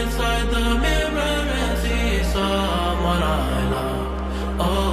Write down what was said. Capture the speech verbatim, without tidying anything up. Inside the mirror and see someone I love. Oh.